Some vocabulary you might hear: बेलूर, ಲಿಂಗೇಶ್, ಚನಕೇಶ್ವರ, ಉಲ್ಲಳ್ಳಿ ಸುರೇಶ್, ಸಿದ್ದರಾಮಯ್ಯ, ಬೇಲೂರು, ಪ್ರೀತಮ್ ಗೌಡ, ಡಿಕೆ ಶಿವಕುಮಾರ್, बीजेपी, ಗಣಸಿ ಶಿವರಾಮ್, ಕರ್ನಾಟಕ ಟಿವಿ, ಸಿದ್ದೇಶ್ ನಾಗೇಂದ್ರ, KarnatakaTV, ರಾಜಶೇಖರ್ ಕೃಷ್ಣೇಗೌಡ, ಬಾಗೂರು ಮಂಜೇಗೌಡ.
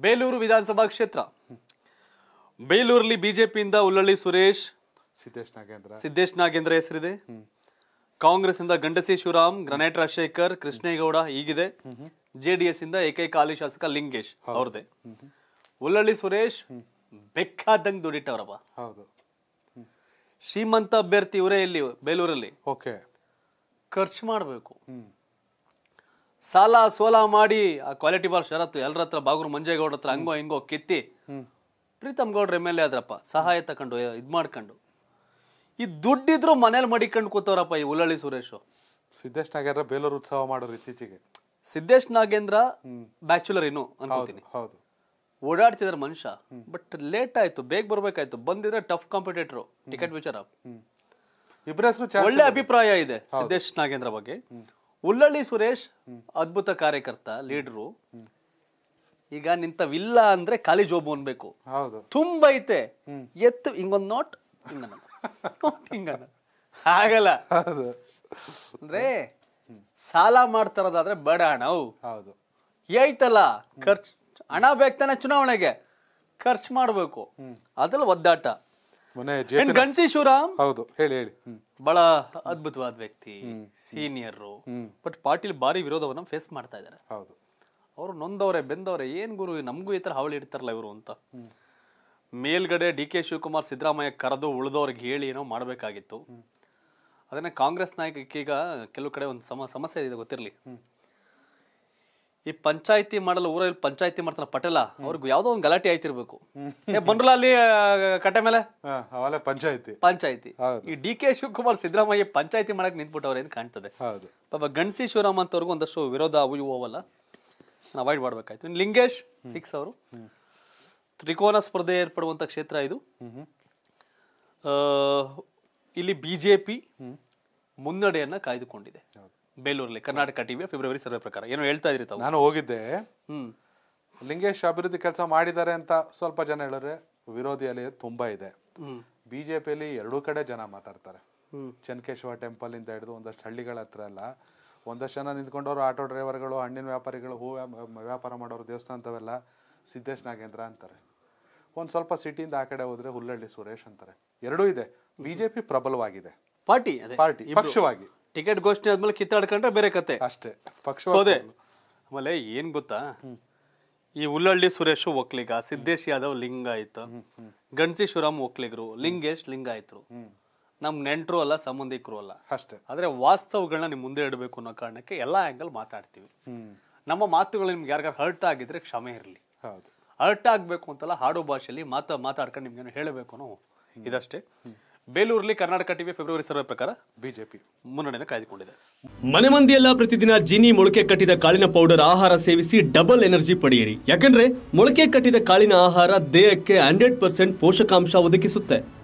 बेलूर विधानसभा क्षेत्र बेलूरली बीजेपी उल्लाली सुरेश ಸಿದ್ದೇಶ್ ನಾಗೇಂದ್ರ ಹೆಸರಿದೆ ಕಾಂಗ್ರೆಸ್ ಇಂದ ಗಂಡಸಿ ಶಿವರಾಮ್ ಗ್ರಾನೈಟ್ ರಾಜಶೇಖರ್ ಕೃಷ್ಣೇಗೌಡ ಹೀಗಿದೆ ಜೆಡಿಎಸ್ ಇಂದ ಏಕೈಕ ಹಾಲಿ ಶಾಸಕ ಲಿಂಗೇಶ್ ಅವರದೇ ಉಲ್ಲಳ್ಳಿ ಸುರೇಶ್ ಬೆಕ್ಕಾದಂಗ್ ದುಡಿಟವರಪ್ಪ ಹೌದು ಶ್ರೀಮಂತ ಅಭ್ಯರ್ಥಿ ಇವರೇ ಇಲ್ಲಿ ಬೇಲೂರಲ್ಲಿ ಓಕೆ ಖರ್ಚು ಮಾಡಬೇಕು ಸಾಲ ಸೋಲ ಮಾಡಿ ಆ ಕ್ವಾಲಿಟಿ ಬಾರ್ ಷರತ್ತು ಎಲ್ಲರತ್ರ ಬಾಗೂರು ಮಂಜೇಗೌಡ ಹತ್ರ ಹಂಗೋ ಹಿಂಗೋ ಕಿತ್ತಿ ಪ್ರೀತಮ್ ಗೌಡ್ರ ಎಮ್ಎಲ್ಎ ಆದ್ರಪ್ಪ ಸಹಾಯ ತಕೊಂಡು ಇದ್ಮಾಡ್ಕೊಂಡು ಈ ದುಡ್ಡಿದ್ರು ಮನೇಲಿ ಮಡಿಕೊಂಡು ಕೂತವರಪ್ಪ ಈ ಉಲ್ಲಳ್ಳಿ ಸುರೇಶ್ ಸಿದ್ದೇಶ್ ನಾಗೇಂದ್ರ ಬೇಲೂರು ಉತ್ಸವ ಮಾಡೋರು ಇತ್ತೀಚೆಗೆ ಸಿದ್ದೇಶ್ ನಾಗೇಂದ್ರ ಬ್ಯಾಚುಲರ್ ಇನ್ನು ಅನ್ಕೋತೀನಿ ಹೌದು ಓಡಾಡ್ತಿದಾರೆ ಮನುಷ್ಯ ಬಟ್ ಲೇಟ್ ಆಯ್ತು ಬೇಗ ಬರ್ಬೇಕಾಯ್ತು ಬಂದಿದ್ರೆ ಟಫ್ ಕಾಂಪಿಟೇಟರ್ ಟಿಕೆಟ್ ವಿಚಾರ ಇಬ್ಬರ ಹೆಸರು ಒಳ್ಳೆ ಅಭಿಪ್ರಾಯ ಇದೆ ಸಿದ್ದೇಶ್ ನಾಗೇಂದ್ರ ಬಗ್ಗೆ ಉಲ್ಲಳ್ಳಿ ಸುರೇಶ್ ಅದ್ಭುತ ಕಾರ್ಯಕರ್ತ ಲೀಡರು ಈಗ ನಿಂತವಿಲ್ಲ ಅಂದ್ರೆ ಖಾಲಿ ಜೋಬು ಅನ್ಬೇಕು ತುಂಬಾ ಐತೆ ಎತ್ತು ಹಿಂಗೊಂದ್ ನೋಟ್ ಹಿಂಗನ ಆಗಲ್ಲ ಅಂದ್ರೆ ಸಾಲ ಮಾಡ್ತಾರದಾದ್ರೆ ಬಡ ಹಣ ಹೌದು ಏಯ್ತಲ್ಲ ಖರ್ಚು ಹಣ ಬೇಕ್ತಾನೆ ಚುನಾವಣೆಗೆ ಖರ್ಚು ಮಾಡಬೇಕು ಅದ್ರಲ್ಲಿ ಒದ್ದಾಟ ಗಣಸಿ ಶಿವರಾಮ್ ಹೌದು ಹೇಳಿ ಹೇಳಿ ಬಹಳ ಅದ್ಭುತವಾದ ವ್ಯಕ್ತಿ ಸೀನಿಯರ್ ಬಟ್ ಪಾಟೀಲ್ ಭಾರಿ ವಿರೋಧವನ್ನ ಫೇಸ್ ಮಾಡ್ತಾ ಇದ್ದಾರೆ ಹೌದು ಅವರು ನೊಂದವ್ರೆ ಬೆಂದವ್ರೆ ಏನ್ ಗುರು ನಮಗೂ ಈ ತರ ಹಾವಳಿ ಇಡ್ತಾರಲ್ಲ ಇವರು ಅಂತ ಮೇಲ್ಗಡೆ ಡಿಕೆ ಶಿವಕುಮಾರ್ ಸಿದ್ದರಾಮಯ್ಯ ಕರೆದು ಉಳಿದವ್ರಿಗೆ ಹೇಳಿ ಏನೋ ಮಾಡ್ಬೇಕಾಗಿತ್ತು ಅದನ್ನ ಕಾಂಗ್ರೆಸ್ ನಾಯಕೀಗ ಕೆಲವು ಕಡೆ ಒಂದು ಸಮಸ್ಯೆ ಇದೆ ಗೊತ್ತಿರಲಿ ಈ ಪಂಚಾಯತಿ ಮಾಡಲ್ಲ ಊರಲ್ಲಿ ಪಂಚಾಯತಿ ಮಾಡ್ತಾರ ಪಟೇಲ ಅವ್ರಿಗೂ ಯಾವ್ದೋ ಒಂದು ಗಲಾಟೆ ಆಯ್ತಿರ್ಬೇಕು ಬಂದ್ರಲ್ಲ ಅಲ್ಲಿ ಕಟ್ಟೆ ಮೇಲೆ ಪಂಚಾಯತಿ ಈ ಡಿ ಕೆ ಶಿವಕುಮಾರ್ ಸಿದ್ದರಾಮಯ್ಯ ಪಂಚಾಯತಿ ಮಾಡಕ್ ನಿಂತ್ಬಿಟ್ಟವ್ರ ಏನ್ ಕಾಣ್ತದೆ ಪಾಪ ಗಣಸಿ ಶಿವರಾಮ್ ಅಂತವ್ರಿಗೂ ಒಂದಷ್ಟು ವಿರೋಧ ಅವು ಇವು ಅವಲ್ಲ ಅವಾಯ್ಡ್ ಮಾಡ್ಬೇಕಾಯ್ತು ಇನ್ನು ಲಿಂಗೇಶ್ ಫಿಕ್ಸ್ ಅವರು ತ್ರಿಕೋನ ಸ್ಪರ್ಧೆ ಏರ್ಪಡುವಂತ ಕ್ಷೇತ್ರ ಇದು ಇಲ್ಲಿ ಬಿಜೆಪಿ ಮುನ್ನಡೆಯನ್ನ ಕಾಯ್ದುಕೊಂಡಿದೆ ಬೇಲೂರಲ್ಲಿ ಕರ್ನಾಟಕ ಟಿವಿಯ ಫೆಬ್ರವರಿ ಸರ್ವೆ ಪ್ರಕಾರ ಏನೋ ಹೇಳ್ತಾ ಇದ್ರಿ ತಾವು ನಾನು ಹೋಗಿದ್ದೆ ಲಿಂಗೇಶ್ ಅಭಿವೃದ್ಧಿ ಕೆಲಸ ಮಾಡಿದ್ದಾರೆ ಅಂತ ಸ್ವಲ್ಪ ಜನ ಹೇಳಿದ್ರೆ ವಿರೋಧಿಯಲ್ಲಿ ತುಂಬಾ ಇದೆ ಬಿಜೆಪಿಯಲ್ಲಿ ಎರಡೂ ಕಡೆ ಜನ ಮಾತಾಡ್ತಾರೆ ಚನಕೇಶ್ವರ ಟೆಂಪಲ್ ಇಂದ ಹಿಡಿದು ಒಂದಷ್ಟು ಹಳ್ಳಿಗಳ ಹತ್ರ ಎಲ್ಲ ಒಂದಷ್ಟು ಜನ ನಿಂತ್ಕೊಂಡವ್ರು ಆಟೋ ಡ್ರೈವರ್ಗಳು ಹಣ್ಣಿನ ವ್ಯಾಪಾರಿಗಳು ಹೂ ವ್ಯಾಪಾರ ಮಾಡೋರು ದೇವಸ್ಥಾನ ಅಂತವೆಲ್ಲ ಸಿದ್ದೇಶ್ ನಾಗೇಂದ್ರ ಅಂತಾರೆ ಒಂದ್ ಸ್ವಲ್ಪ ಸಿಟಿಯಿಂದ ಆ ಕಡೆ ಹೋದ್ರೆ ಉಲ್ಲಳ್ಳಿ ಸುರೇಶ್ ಅಂತಾರೆ ಎರಡೂ ಇದೆ ಬಿಜೆಪಿ ಪ್ರಬಲವಾಗಿದೆ ಪಾರ್ಟಿ ಪಕ್ಷವಾಗಿ ಟಿಕೆಟ್ ಘೋಷಣೆ ಆದ್ಮೇಲೆ ಕಿತ್ತಾಡ್ಕೊಂಡ್ರೆ ಬೇರೆ ಕತೆ ಅಷ್ಟೇ ಪಕ್ಷ ಹೋದೆ ಆಮೇಲೆ ಏನ್ ಗೊತ್ತಾ ಈ ಉಲ್ಲಳ್ಳಿ ಸುರೇಶ್ ಒಕ್ಲಿಗ ಸಿದ್ದೇಶ್ ಯಾದವ್ ಲಿಂಗಾಯತ ಗಣಸಿ ಶಿವರಾಮ್ ಒಕ್ಲಿಗರು ಲಿಂಗೇಶ್ ಲಿಂಗಾಯತರು ನಮ್ ನೆಂಟರು ಅಲ್ಲ ಸಂಬಂಧಿಕರು ಅಲ್ಲ ಅಷ್ಟೇ ಆದ್ರೆ ವಾಸ್ತವಗಳನ್ನ ನಿಮ್ ಮುಂದೆ ಇಡಬೇಕು ಅನ್ನೋ ಕಾರಣಕ್ಕೆ ಎಲ್ಲಾ ಆಂಗಲ್ ಮಾತಾಡ್ತೀವಿ ನಮ್ಮ ಮಾತುಗಳು ನಿಮ್ಗೆ ಯಾರಿಗಾರು ಹರ್ಟ್ ಆಗಿದ್ರೆ ಕ್ಷಮೆ ಇರಲಿ ಹರ್ಟ್ ಆಗ್ಬೇಕು ಅಂತಲ್ಲ ಹಾಡು ಭಾಷೆಯಲ್ಲಿ ಮಾತಾಡ್ಕೊಂಡು ನಿಮ್ಗೆ ಹೇಳಬೇಕು ಅನ್ನೋ ಇದಷ್ಟೇ ಬೇಲೂರಲ್ಲಿ ಕರ್ನಾಟಕ ಟಿವಿ ಫೆಬ್ರವರಿ ಸರ್ವೆ ಪ್ರಕಾರ ಬಿಜೆಪಿ ಮುನ್ನಡೆಯನ್ನು ಕಾಯ್ದುಕೊಂಡಿದೆ ಮನೆ ಮಂದಿಯೆಲ್ಲ ಪ್ರತಿದಿನ ಜೀನಿ ಮೊಳಕೆ ಕಟ್ಟಿದ ಕಾಳಿನ ಪೌಡರ್ ಆಹಾರ ಸೇವಿಸಿ ಡಬಲ್ ಎನರ್ಜಿ ಪಡೆಯಿರಿ ಯಾಕಂದ್ರೆ ಮೊಳಕೆ ಕಟ್ಟಿದ ಕಾಳಿನ ಆಹಾರ ದೇಹಕ್ಕೆ 100% ಪೋಷಕಾಂಶ ಒದಗಿಸುತ್ತೆ